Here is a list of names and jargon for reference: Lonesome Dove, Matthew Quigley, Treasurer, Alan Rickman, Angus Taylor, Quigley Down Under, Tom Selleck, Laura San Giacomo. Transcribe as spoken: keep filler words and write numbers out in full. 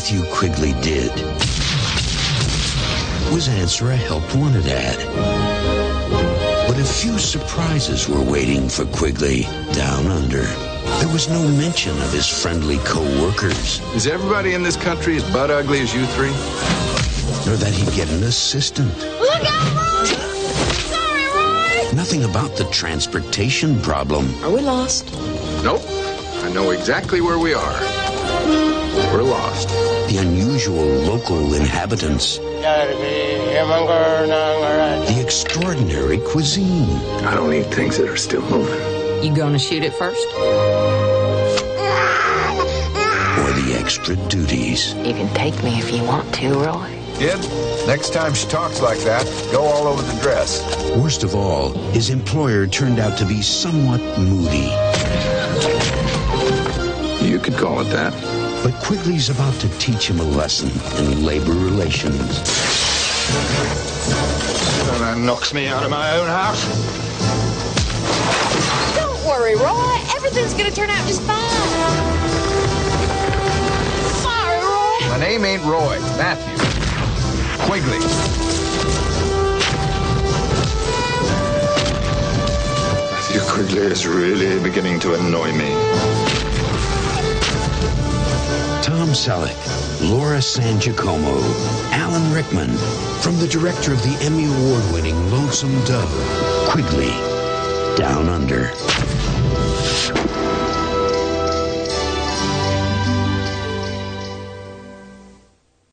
Matthew Quigley did was answer a help-wanted ad. But a few surprises were waiting for Quigley Down Under. There was no mention of his friendly co-workers. Is everybody in this country as butt ugly as you three? Nor that he'd get an assistant. Look out, Roy! Sorry, Roy! Nothing about the transportation problem. Are we lost? Nope. I know exactly where we are. We're lost. The unusual local inhabitants. The extraordinary cuisine. I don't eat things that are still moving. You gonna shoot it first? Or the extra duties. You can take me if you want to, Roy. Kid, next time she talks like that, go all over the dress. Worst of all, his employer turned out to be somewhat moody. You could call it that. But Quigley's about to teach him a lesson in labor relations. That man knocks me out of my own house. Don't worry, Roy. Everything's gonna turn out just fine. Sorry, Roy. My name ain't Roy. Matthew Quigley. Matthew Quigley is really beginning to annoy me. Tom Selleck, Laura San Giacomo, Alan Rickman, from the director of the Emmy Award-winning Lonesome Dove, Quigley Down Under.